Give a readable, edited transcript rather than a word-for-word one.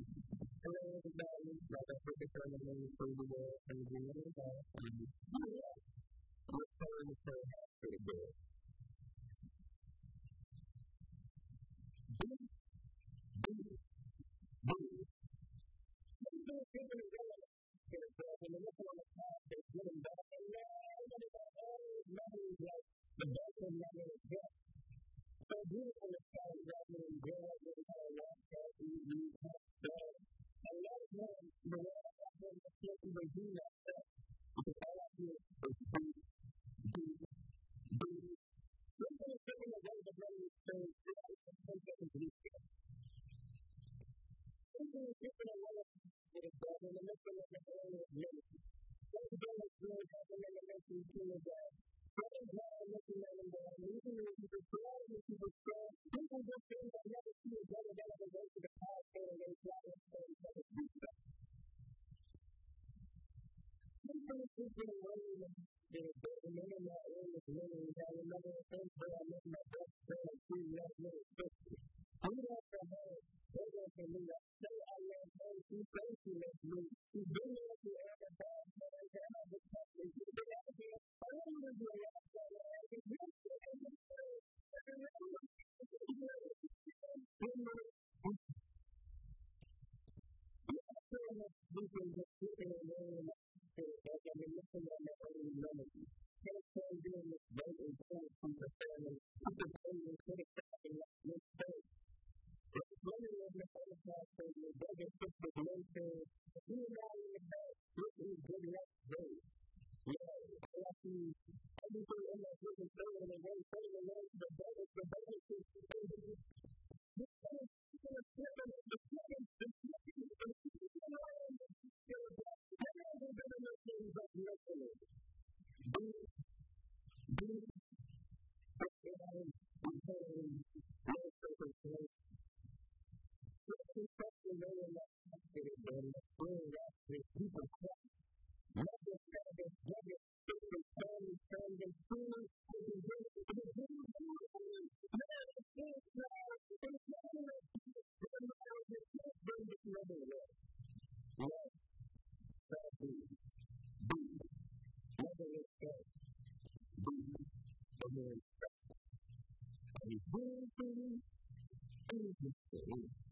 Boom, boom, boom, boom, boom, boom,